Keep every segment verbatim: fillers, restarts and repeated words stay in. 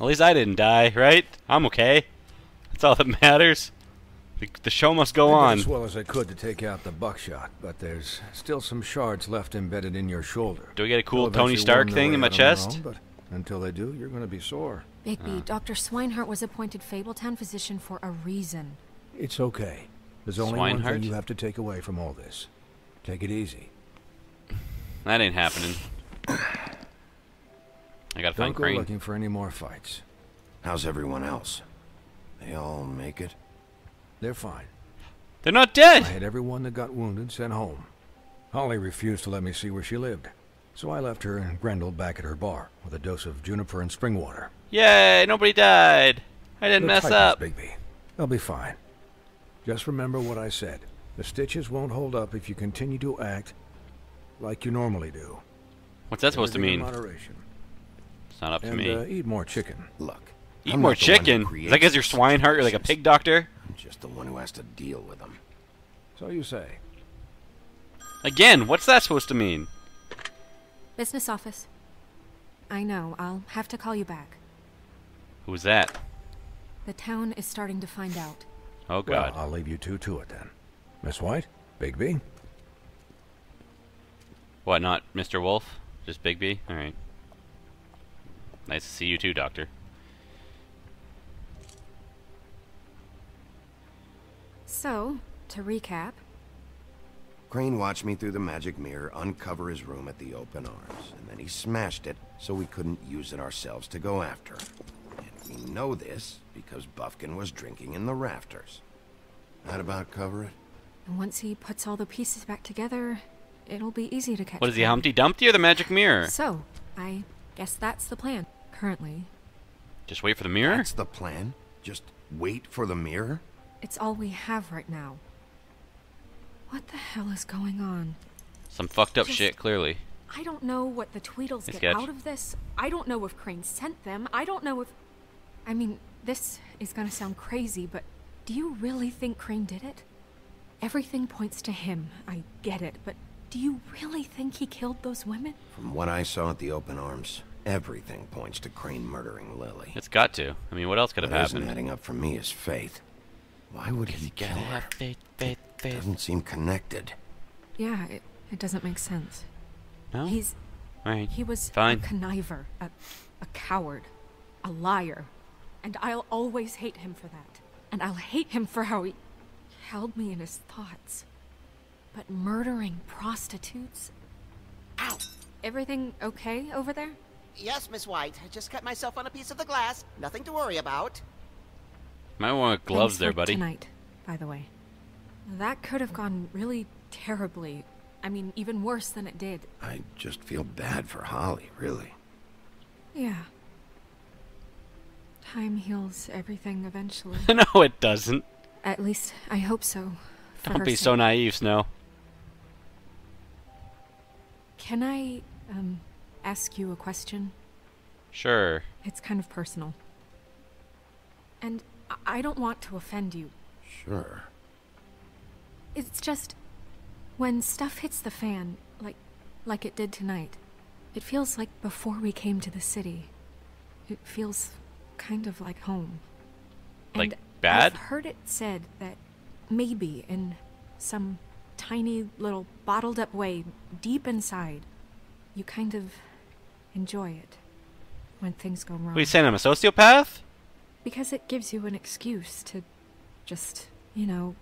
At least I didn't die, right? I'm okay. That's all that matters. The, the show must go on. I did as well as I could to take out the buckshot, but there's still some shards left embedded in your shoulder. Do we get a cool Tony Stark thing in my chest? But until they do, you're going to be sore. Bigby, uh. Doctor Swineheart was appointed Fabletown physician for a reason. It's okay. There's only Swineheart? one thing you have to take away from all this. Take it easy. That ain't happening. I gotta find Crane. Don't go looking for any more fights. How's everyone else? They all make it? They're fine. They're not dead! I had everyone that got wounded sent home. Holly refused to let me see where she lived, so I left her and Grendel back at her bar with a dose of juniper and spring water. Yay! Nobody died! I didn't mess up! Bigby. They'll be fine. Just remember what I said. The stitches won't hold up if you continue to act like you normally do. What's that supposed to mean? Moderation. It's not up to me. Uh, eat more chicken. Look. Eat more chicken? Is that because you're Swineheart? You're like a pig doctor? I'm just the one who has to deal with them. So you say. Again, what's that supposed to mean? Business office. I know. I'll have to call you back. Who's that? The town is starting to find out. Oh, God. Well, I'll leave you two to it, then. Miss White? Bigby? What, not Mister Wolf? Just Bigby? Alright. Nice to see you too, Doctor. So, to recap... Crane watched me through the magic mirror uncover his room at the open arms, and then he smashed it so we couldn't use it ourselves to go after him. And we know this because Bufkin was drinking in the rafters. That about cover it? Once he puts all the pieces back together, it'll be easy to catch. What is he, Humpty Dumpty or the magic mirror? So, I guess that's the plan, currently. Just wait for the mirror? That's the plan? Just wait for the mirror? It's all we have right now. What the hell is going on? Some fucked up Just, shit, clearly. I don't know what the Tweedles get out of this. I don't know if Crane sent them. I don't know if... I mean, this is gonna sound crazy, but do you really think Crane did it? Everything points to him, I get it, but do you really think he killed those women? From what I saw at the open arms, everything points to Crane murdering Lily. It's got to. I mean, what else could have happened? What isn't adding up for me is faith. Why would he kill her? Faith, faith, faith. Doesn't seem connected. Yeah, it, it doesn't make sense. No? He's... All right. He was Fine. a conniver, a, a coward, a liar. And I'll always hate him for that. And I'll hate him for how he held me in his thoughts. But murdering prostitutes? Ow! Everything okay over there? Yes, Miss White. I just cut myself on a piece of the glass. Nothing to worry about. Might want gloves there, buddy. Tonight, by the way. That could have gone really terribly. I mean, even worse than it did. I just feel bad for Holly, really. Yeah. Time heals everything eventually. No, it doesn't. At least, I hope so. Don't be so naive, Snow. Can I, um, ask you a question? Sure. It's kind of personal. And I don't want to offend you. Sure. It's just, when stuff hits the fan, like, like it did tonight, it feels like before we came to the city. It feels... kind of like home. Like and bad? I've heard it said that maybe in some tiny little bottled up way deep inside you kind of enjoy it when things go wrong. What are you saying, I'm a sociopath? Because it gives you an excuse to just, you know,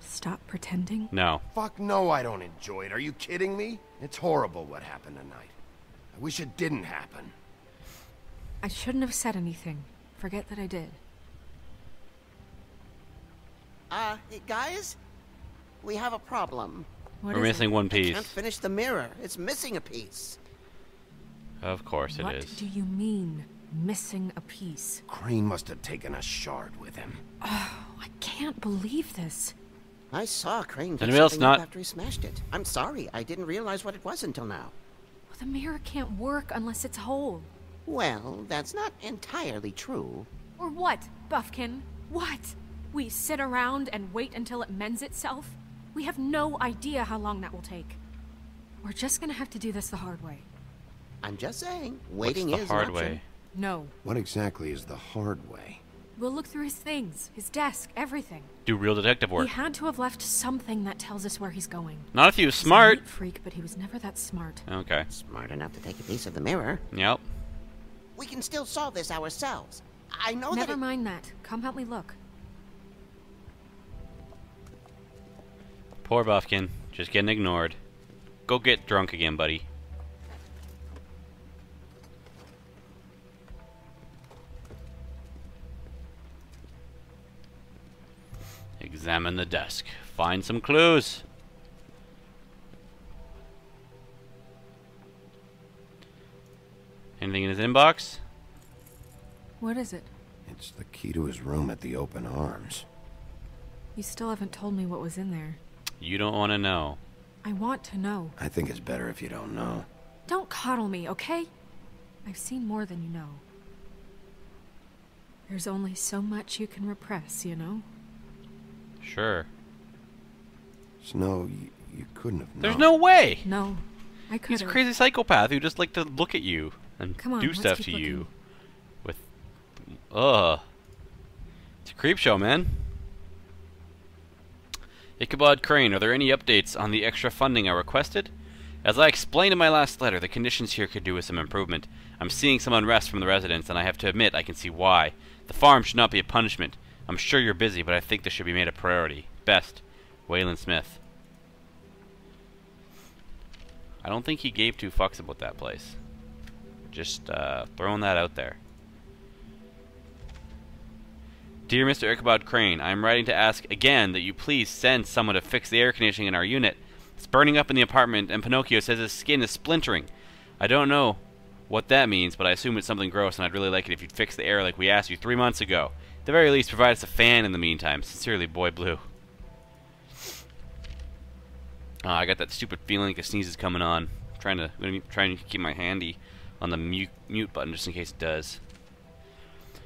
stop pretending. No. Fuck no, I don't enjoy it. Are you kidding me? It's horrible what happened tonight. I wish it didn't happen. I shouldn't have said anything. Forget that I did. Uh, guys? We have a problem. What We're missing it? one piece. I can't finish the mirror. It's missing a piece. Of course what it is. What do you mean, missing a piece? Crane must have taken a shard with him. Oh, I can't believe this. I saw Crane get something not... after he smashed it. I'm sorry, I didn't realize what it was until now. Well, the mirror can't work unless it's whole. Well, that's not entirely true. Or what, Bufkin? What? We sit around and wait until it mends itself? We have no idea how long that will take. We're just gonna have to do this the hard way. I'm just saying, waiting is an option. What's the hard way? No. What exactly is the hard way? We'll look through his things, his desk, everything. Do real detective work. He had to have left something that tells us where he's going. Not if he was smart. He's a neat freak, but he was never that smart. Okay. Smart enough to take a piece of the mirror. Yep. We can still solve this ourselves. I know that. Never mind that. Come help me look. Poor Bufkin, just getting ignored. Go get drunk again, buddy. Examine the desk. Find some clues. Anything in his inbox? What is it? It's the key to his room at the Open Arms. You still haven't told me what was in there. You don't want to know. I want to know. I think it's better if you don't know. Don't coddle me, okay? I've seen more than you know. There's only so much you can repress, you know? Sure. Snow, you, you couldn't have known. There's no way! No, I couldn't. He's a crazy psychopath who just likes to look at you and Come on, do stuff to looking. you. With... Ugh. It's a creep show, man. Ichabod Crane, are there any updates on the extra funding I requested? As I explained in my last letter, the conditions here could do with some improvement. I'm seeing some unrest from the residents, and I have to admit I can see why. The farm should not be a punishment. I'm sure you're busy, but I think this should be made a priority. Best, Wayland Smith. I don't think he gave two fucks about that place. Just uh, throwing that out there. Dear Mister Ichabod Crane, I am writing to ask again that you please send someone to fix the air conditioning in our unit. It's burning up in the apartment, and Pinocchio says his skin is splintering. I don't know what that means, but I assume it's something gross, and I'd really like it if you'd fix the air like we asked you three months ago. At the very least, provide us a fan in the meantime. Sincerely, Boy Blue. Uh, I got that stupid feeling like a sneeze is coming on. I'm trying to, I'm trying to keep my handy on the mute, mute button just in case it does.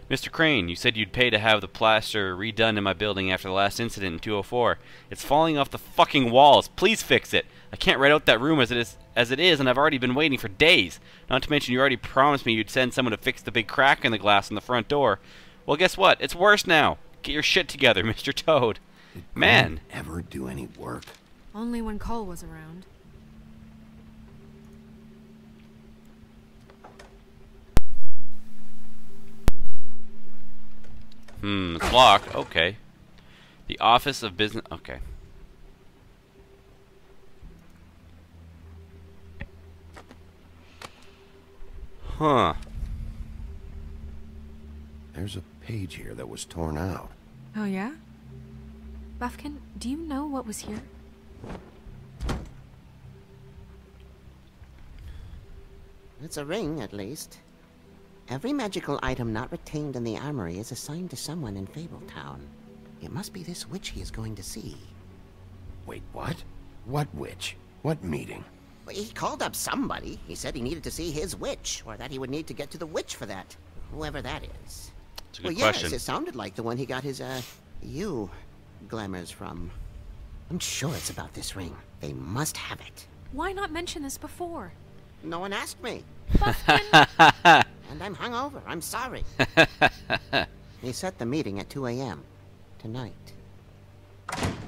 Mister Crane, you said you'd pay to have the plaster redone in my building after the last incident in two oh four. It's falling off the fucking walls. Please fix it. I can't rent out that room as it is, as it is, and I've already been waiting for days. Not to mention you already promised me you'd send someone to fix the big crack in the glass on the front door. Well, guess what? It's worse now. Get your shit together, Mister Toad. Did Man. Did ever do any work? Only when Cole was around. Hmm, it's locked. Okay. The office of business... Okay. Huh. There's a page here that was torn out. Oh, yeah? Bufkin, do you know what was here? It's a ring, at least. Every magical item not retained in the armory is assigned to someone in Fabletown. It must be this witch he is going to see. Wait, what? What witch? What meeting? Well, he called up somebody. He said he needed to see his witch, or that he would need to get to the witch for that. Whoever that is. It's a good well, question. Yes, it sounded like the one he got his, uh, you glamours from. I'm sure it's about this ring. They must have it. Why not mention this before? No one asked me. Bufkin. And I'm hungover. I'm sorry. He set the meeting at two A M tonight.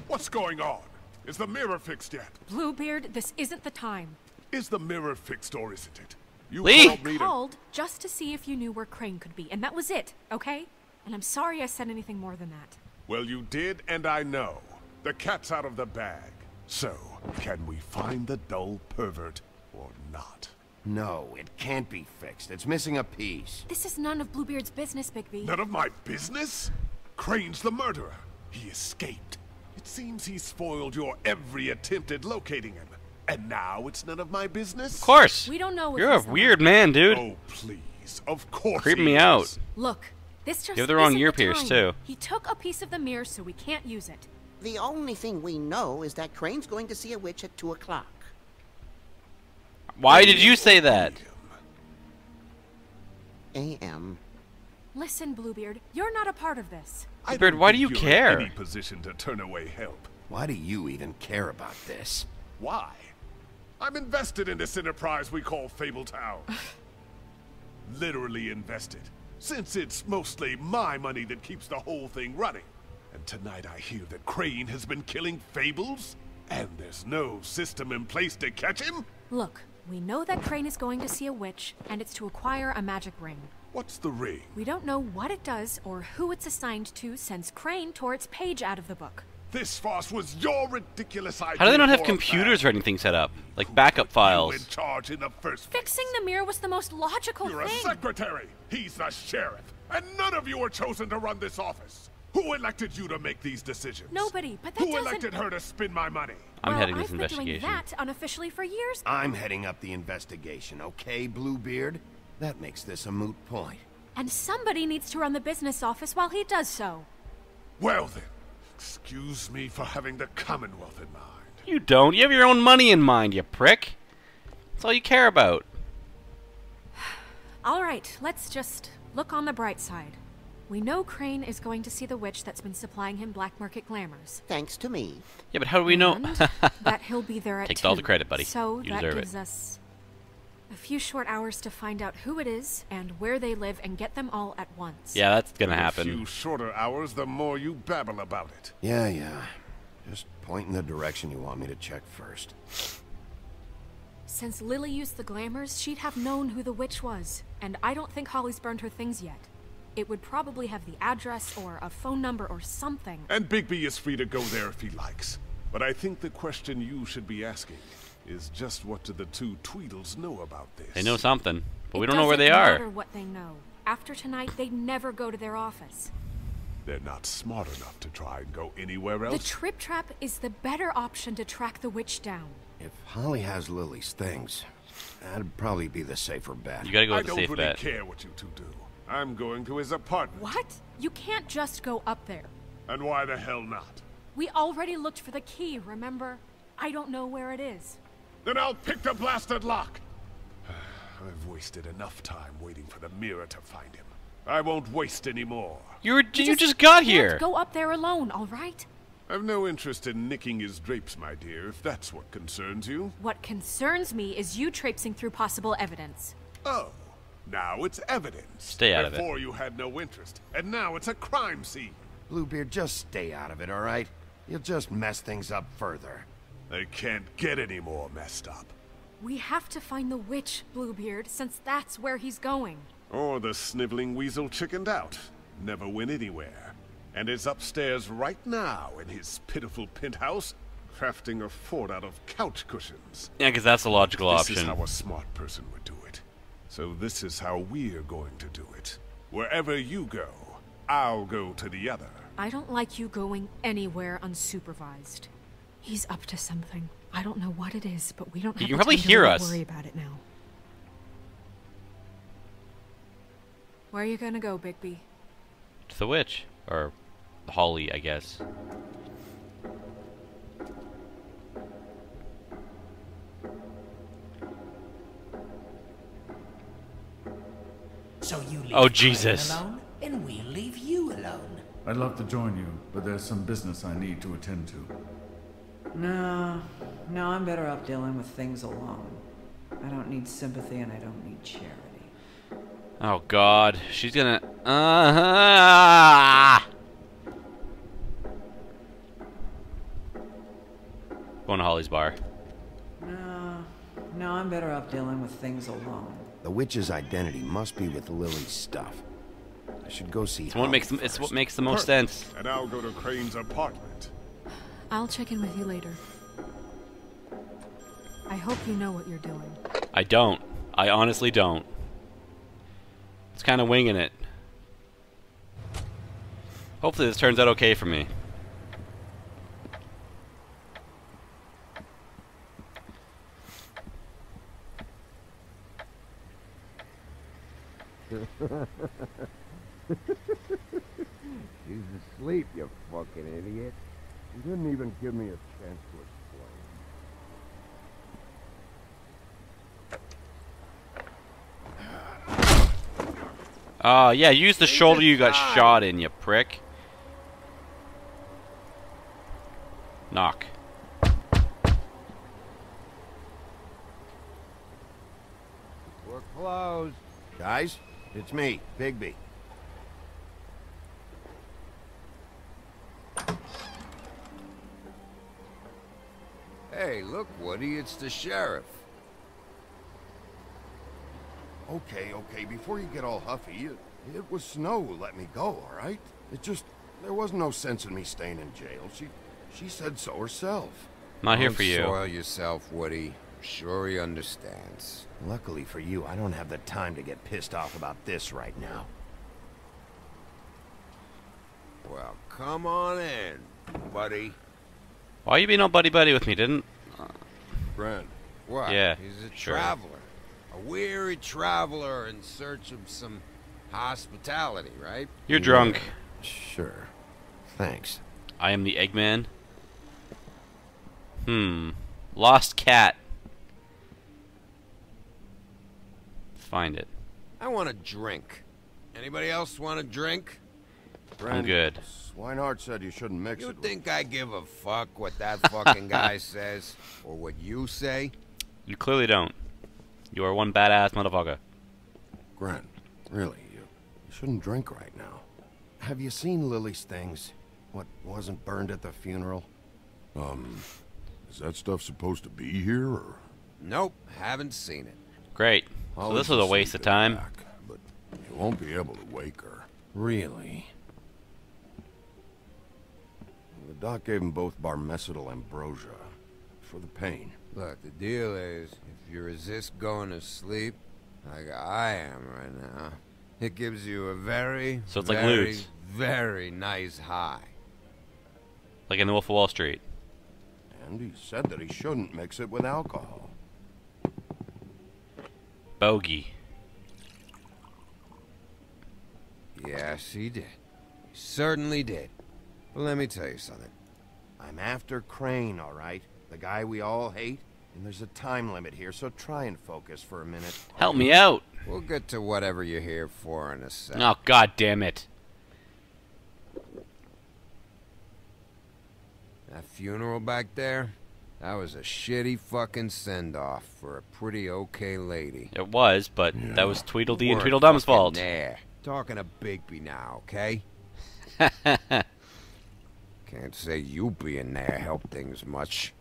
What's going on? Is the mirror fixed yet? Bluebeard, this isn't the time. Is the mirror fixed or isn't it? You Lee. called, called just to see if you knew where Crane could be, and that was it, okay? And I'm sorry I said anything more than that. Well, you did, and I know. The cat's out of the bag. So, can we find the dull pervert or not? No, it can't be fixed. It's missing a piece. This is none of Bluebeard's business, Bigby. None of my business? Crane's the murderer. He escaped. It seems he spoiled your every attempt at locating him. And now it's none of my business? Of course. We don't know. You're a weird man, dude. Oh, please. Of course. Creep me out. Look, this just. You have the wrong ear pierce, too. He took a piece of the mirror, so we can't use it. The only thing we know is that Crane's going to see a witch at two o'clock. Why did you say that? A M Listen, Bluebeard, you're not a part of this. Bluebeard, why do you care? Any position to turn away help. Why do you even care about this? Why? I'm invested in this enterprise we call Fabletown. literally invested, since it's mostly my money that keeps the whole thing running. And tonight I hear that Crane has been killing fables, and there's no system in place to catch him? Look, we know that Crane is going to see a witch, and it's to acquire a magic ring. What's the ring? We don't know what it does or who it's assigned to since Crane tore its page out of the book. This farce was your ridiculous idea. How do they not have computers or anything set up? Like backup files. In charge in the first place? Fixing the mirror was the most logical thing. You're a secretary. He's the sheriff. And none of you were chosen to run this office. Who elected you to make these decisions? Nobody, but that doesn't... Who elected her to spend my money? I'm well, heading this I've investigation. I've been doing that unofficially for years. I'm heading up the investigation, okay, Bluebeard? That makes this a moot point. And somebody needs to run the business office while he does so. Well then. Excuse me for having the Commonwealth in mind. You don't. You have your own money in mind, you prick. That's all you care about. All right, let's just look on the bright side. We know Crane is going to see the witch that's been supplying him black market glamours. Thanks to me. Yeah, but how do we know? That he'll be there at Takes two. all the credit, buddy. So you that deserve gives it. us a few short hours to find out who it is and where they live and get them all at once. Yeah, that's gonna happen. The few shorter hours, the more you babble about it. Yeah, yeah. Just point in the direction you want me to check first. Since Lily used the glamours, she'd have known who the witch was. And I don't think Holly's burned her things yet. It would probably have the address or a phone number or something. And Bigby is free to go there if he likes. But I think the question you should be asking is just what do the two Tweedles know about this? They know something, but it we don't know where they are. It doesn't matter what they know. After tonight, they'd never go to their office. They're not smart enough to try and go anywhere else. The Trip Trap is the better option to track the witch down. If Holly has Lily's things, that'd probably be the safer bet. You gotta go with the safe bet. I don't really care what you two do. I'm going to his apartment. What? You can't just go up there. And why the hell not? We already looked for the key, remember? I don't know where it is. Then I'll pick the blasted lock. I've wasted enough time waiting for the mirror to find him. I won't waste any more. You're, you, you just, just got here. Go up there alone, all right? I've no interest in nicking his drapes, my dear, if that's what concerns you. What concerns me is you traipsing through possible evidence. Oh, now it's evidence. Stay out Before of it. Before you had no interest, and now it's a crime scene. Bluebeard, just stay out of it, all right? You'll just mess things up further. They can't get any more messed up. We have to find the witch, Bluebeard, since that's where he's going. Or the sniveling weasel chickened out. Never went anywhere. And is upstairs right now in his pitiful penthouse, crafting a fort out of couch cushions. Yeah, because that's a logical option. This is how a smart person would do it. So this is how we're going to do it. Wherever you go, I'll go to the other. I don't like you going anywhere unsupervised. He's up to something. I don't know what it is, but we don't have you can probably hear us. Worry about it now. Where are you gonna go, Bigby? To the witch, or Holly, I guess. So you leave oh Jesus! Alone, and we leave you alone. I'd love to join you, but there's some business I need to attend to. No, no, I'm better off dealing with things alone. I don't need sympathy and I don't need charity. Oh God, she's gonna... Uh-huh. Going to Holly's bar. No, no, I'm better off dealing with things alone. The witch's identity must be with Lily's stuff. I should go see It's what makes the, It's what makes the most Perfect. sense. And I'll go to Crane's apartment. I'll check in with you later. I hope you know what you're doing. I don't. I honestly don't. It's kind of winging it. Hopefully this turns out okay for me. She's asleep, you fucking idiot. You didn't even give me a chance to explain. Oh, uh, yeah, use the shoulder you got shot in, you prick. Knock. We're closed. Guys, it's me, Bigby. Hey, look, Woody, it's the sheriff. Okay, okay, before you get all huffy, it, it was Snow who let me go, all right? It just, there was no sense in me staying in jail. She, she said so herself. Not here for you. Don't soil yourself, Woody. I'm sure he understands. Luckily for you, I don't have the time to get pissed off about this right now. Well, come on in, buddy. Why you being all buddy-buddy with me, didn't? Friend. What? Yeah, he's a sure. traveler. A weary traveler in search of some hospitality, right? You're yeah. drunk. Sure. Thanks. I am the Eggman. Hmm. Lost cat. Let's find it. I want a drink. Anybody else want a drink? Friend, I'm good. Swineheart said you shouldn't mix you it. You think with... I give a fuck what that fucking guy says? Or what you say? You clearly don't. You are one badass motherfucker. Grant, really, you, you shouldn't drink right now. Have you seen Lily's things? What wasn't burned at the funeral? Um, is that stuff supposed to be here, or...? Nope, haven't seen it. Great. I'll so this was a waste of time. Back, but you won't be able to wake her. Really? The doc gave them both barmesidal ambrosia for the pain. Look, the deal is, if you resist going to sleep, like I am right now, it gives you a very, so it's very, like loots. very nice high. Like in The Wolf of Wall Street. And he said that he shouldn't mix it with alcohol. Bogey. Yes, he did. He certainly did. Well, let me tell you something. I'm after Crane, all right? The guy we all hate. And there's a time limit here, so try and focus for a minute. Help me out. We'll get to whatever you're here for in a second. Oh, God damn it. That funeral back there, that was a shitty fucking send-off for a pretty okay lady. It was, but yeah. that was Tweedledee We're and Tweedledum's fault. Nah. Talking to Bigby now, okay? Can't say you being there helped things much.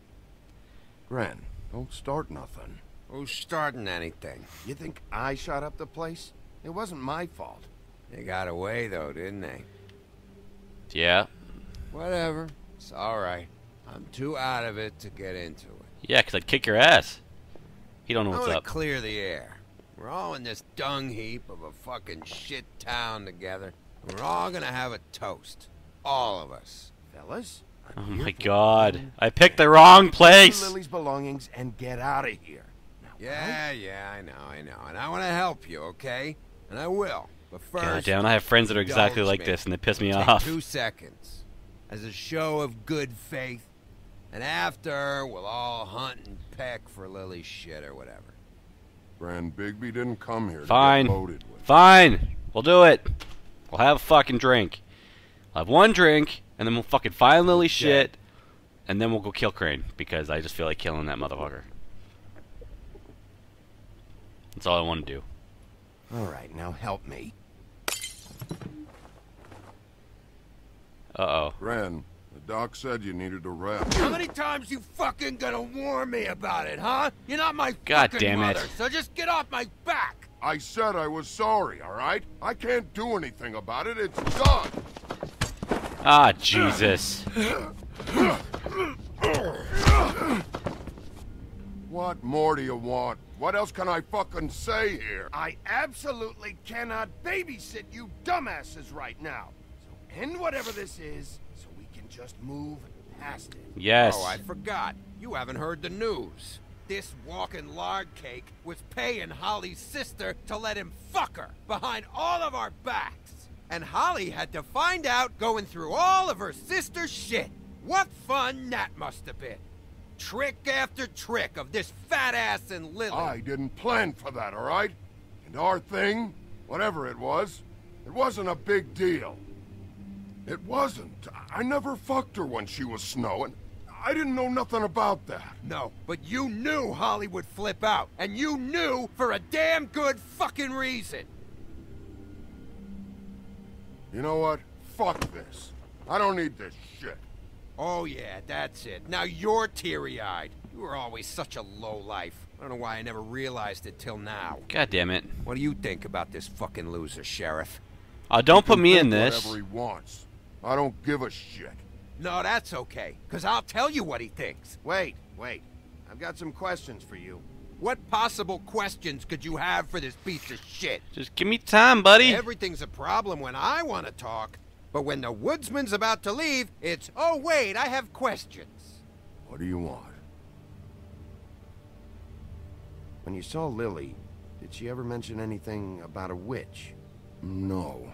Gren, don't start nothing. Who's starting anything? You think I shot up the place? It wasn't my fault. They got away, though, didn't they? Yeah. Whatever. It's alright. I'm too out of it to get into it. Yeah, because I'd kick your ass. You don't know what's up. I want to clear the air. We're all in this dung heap of a fucking shit town together. We're all going to have a toast. All of us. Fellas? Oh my God. I picked the wrong place. Lily's belongings and get out of here. Yeah, right? yeah, I know, I know. And I want to help you, okay? And I will. But first, God damn, I have friends that are exactly like me. this, and they piss me Take off. Two seconds, as a show of good faith, and after we'll all hunt and peck for Lily's shit or whatever. Grand Bigby didn't come here. Fine, to get loaded with fine, it. we'll do it. We'll have a fucking drink. I'll have one drink, and then we'll fucking find Lily's yeah. shit, and then we'll go kill Crane because I just feel like killing that motherfucker. That's all I want to do. Alright, now help me. Uh-oh. Gren, the doc said you needed a rest. How many times you fucking gonna warn me about it, huh? You're not my God fucking damn mother, it. so just get off my back! I said I was sorry, alright? I can't do anything about it, it's done! Ah, Jesus. What more do you want? What else can I fucking say here? I absolutely cannot babysit you dumbasses right now. So end whatever this is, so we can just move past it. Yes. Oh, I forgot. You haven't heard the news. This walking lard cake was paying Holly's sister to let him fuck her behind all of our backs. And Holly had to find out going through all of her sister's shit. What fun that must have been. Trick after trick of this fat ass and Lily. I didn't plan for that, all right? And our thing, whatever it was, it wasn't a big deal. It wasn't. I never fucked her when she was Snow, and I didn't know nothing about that. No, but you knew Holly would flip out, and you knew for a damn good fucking reason. You know what? Fuck this. I don't need this shit. Oh yeah, that's it. Now you're teary-eyed. You were always such a lowlife. I don't know why I never realized it till now. God damn it. What do you think about this fucking loser, Sheriff? Uh, don't put me in this. Whatever he wants. I don't give a shit. No, that's okay, because I'll tell you what he thinks. Wait, wait. I've got some questions for you. What possible questions could you have for this piece of shit? Just give me time, buddy. Everything's a problem when I want to talk, but when the woodsman's about to leave, it's, oh, wait, I have questions. What do you want? When you saw Lily, did she ever mention anything about a witch? No.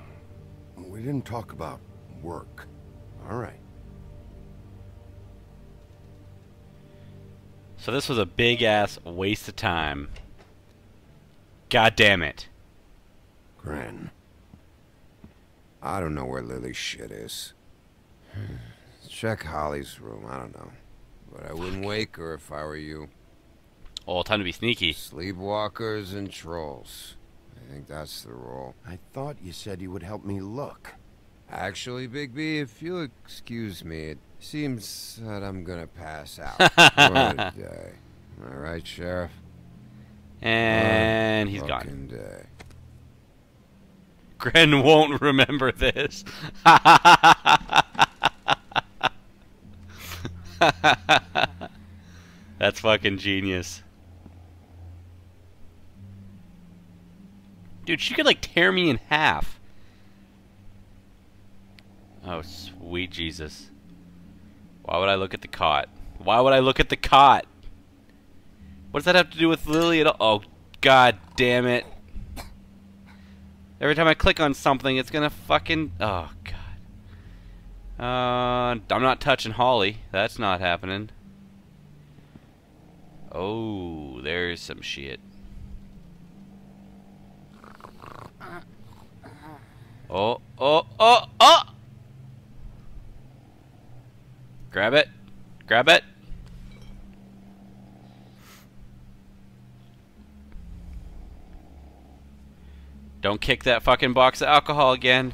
We didn't talk about work. All right. So this was a big-ass waste of time. God damn it. Grin. I don't know where Lily's shit is. Check Holly's room, I don't know. But I wouldn't wake her if I were you. Oh, time to be sneaky. Sleepwalkers and trolls. I think that's the rule. I thought you said you would help me look. Actually, Bigby, if you'll excuse me, it seems that I'm gonna pass out. What a day. All right, Sheriff? And he's gone. Day. Gren won't remember this. That's fucking genius. Dude, she could, like, tear me in half. Oh, sweet Jesus. Why would I look at the cot? Why would I look at the cot? What does that have to do with Lily at all? Oh, god damn it. Every time I click on something, it's gonna fucking... Oh, god. Uh, I'm not touching Holly. That's not happening. Oh, there's some shit. Oh, oh, oh, oh! Grab it. Grab it. Don't kick that fucking box of alcohol again.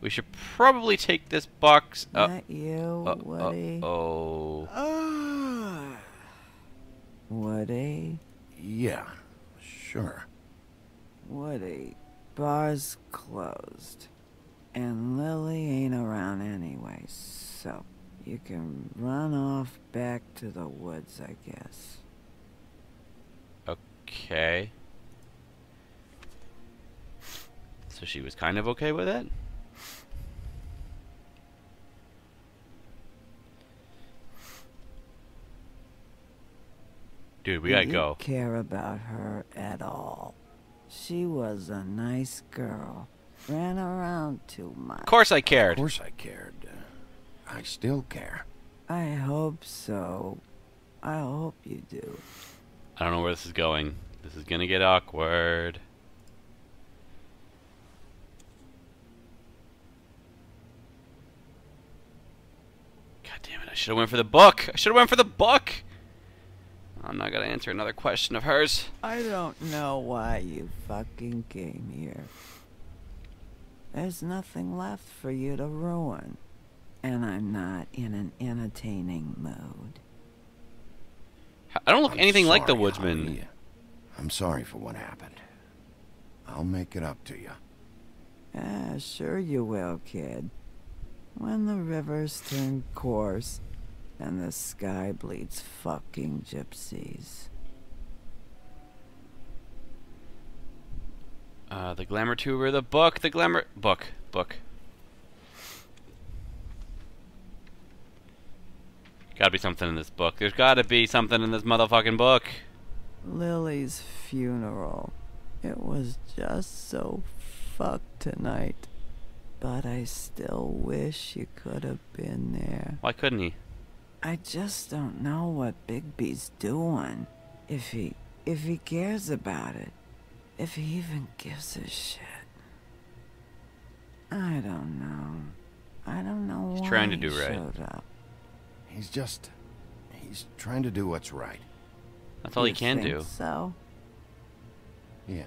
We should probably take this box up. Not you, uh, Woody. Uh, oh. Uh, Woody? Yeah, sure. Woody, bar's closed. And Lily ain't around anyway, so you can run off back to the woods, I guess. Okay. So she was kind of okay with it? Dude, we gotta go. I didn't care about her at all. She was a nice girl. Ran around too much. Of course I cared. Of course I cared. Uh, I still care. I hope so. I hope you do. I don't know where this is going. This is gonna get awkward. God damn it, I should have went for the book. I should have went for the book. I'm not gonna answer another question of hers. I don't know why you fucking came here. There's nothing left for you to ruin. And I'm not in an entertaining mood. I don't look I'm anything sorry, like the woodsman. Holly. I'm sorry for what happened. I'll make it up to you. Ah, sure you will, kid. When the rivers turn coarse, and the sky bleeds fucking gypsies. Uh, the glamour tuber, the book, the glamour... Book, book. Gotta be something in this book. There's gotta be something in this motherfucking book. Lily's funeral. It was just so fucked tonight. But I still wish you could have been there. Why couldn't he? I just don't know what Bigby's doing. If he, if he cares about it. If he even gives a shit. I don't know. I don't know why he's trying to do right. He's just, he's trying to do what's right. That's all he can do. So. Yeah.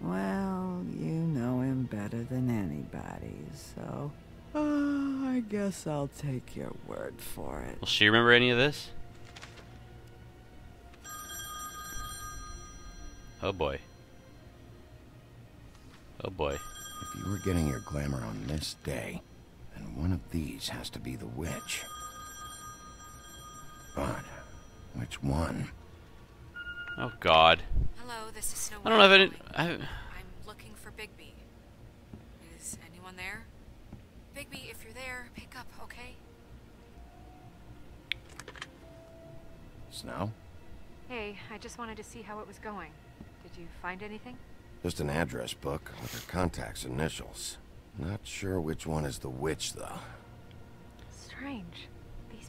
Well, you know him better than anybody, so uh, I guess I'll take your word for it. Will she remember any of this? Oh boy. Oh boy. If you were getting your glamour on this day, then one of these has to be the witch. But which one? Oh God. Hello, this is Snow White. I don't have any. I... I'm looking for Bigby. Is anyone there? Bigby, if you're there, pick up, okay? Snow? Hey, I just wanted to see how it was going. Did you find anything? Just an address book with her contact's initials. Not sure which one is the witch, though. Strange.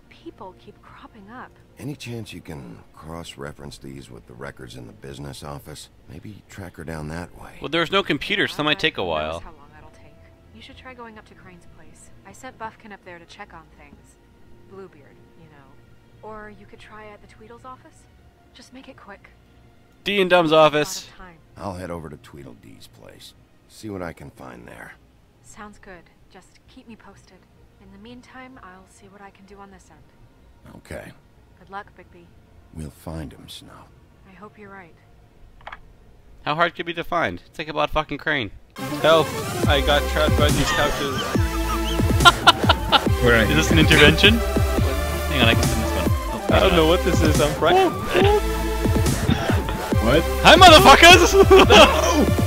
People keep cropping up. Any chance you can cross-reference these with the records in the business office? Maybe track her down that way. Well, there's no computer, so that might take a while. How long that'll take. You should try going up to Crane's place. I sent Bufkin up there to check on things. Bluebeard, you know. Or you could try at the Tweedle's office. Just make it quick. D and Dumb's office. I'll head over to Tweedledee's place. See what I can find there. Sounds good. Just keep me posted. In the meantime, I'll see what I can do on this end. Okay. Good luck, Bigby. We'll find him, Snow. I hope you're right. How hard could it be to find? It's like about fucking Crane. Help! I got trapped by these couches. Where are you? Is this an intervention? Hang on, I can send this one. Oh, I don't know what this is. I'm frightened. What? Hi, motherfuckers! No!